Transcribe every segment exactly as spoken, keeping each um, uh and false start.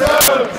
Seven!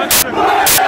Let's go.